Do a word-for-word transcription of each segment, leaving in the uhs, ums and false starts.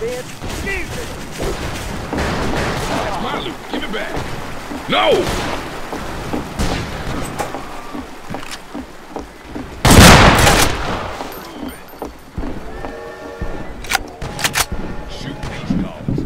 said, Jesus! That's my loot. Give it back. No! Shoot these dogs.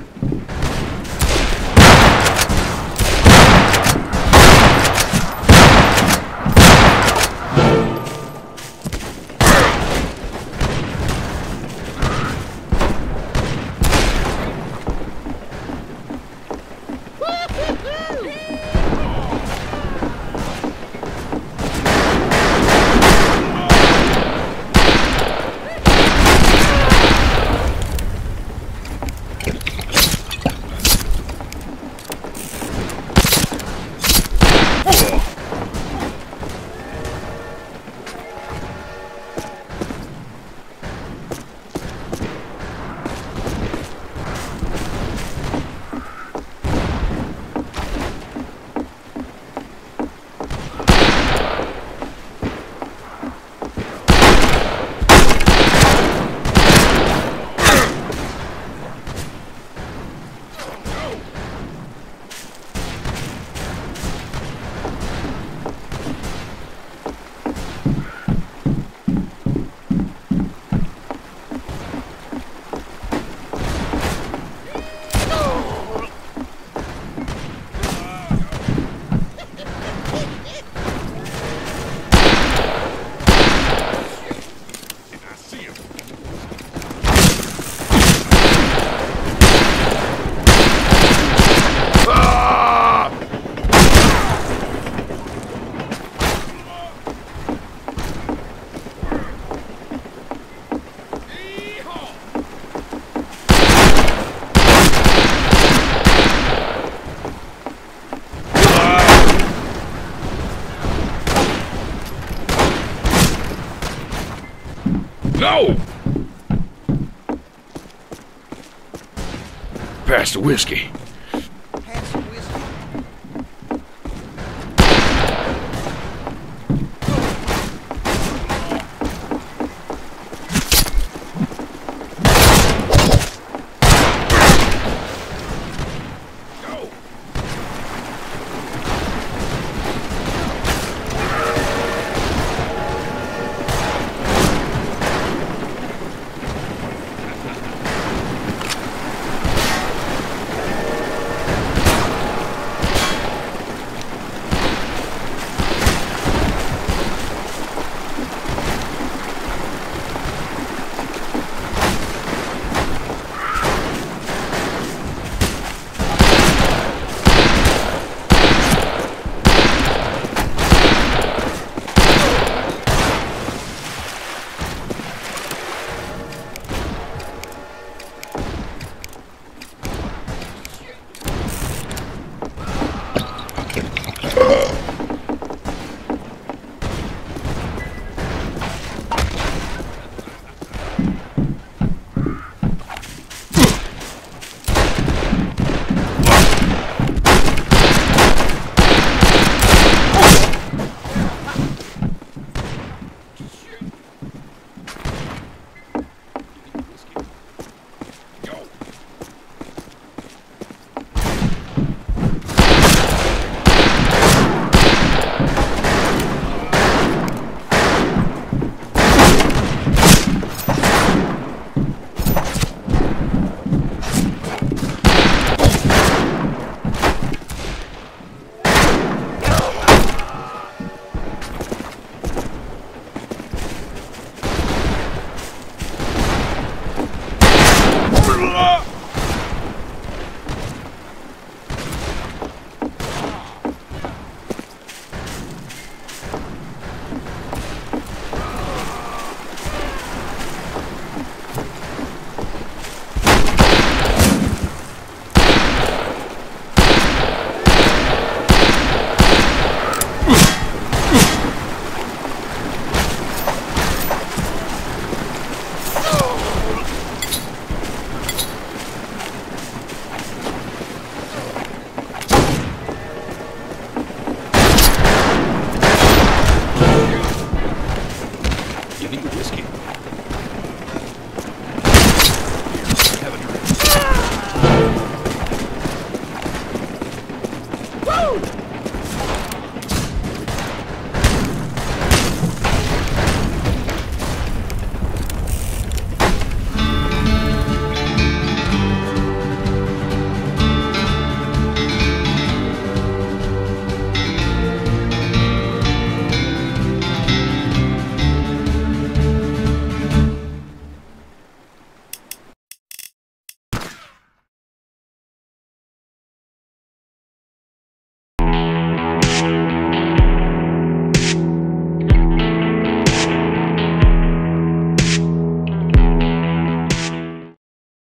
No! Pass the whiskey.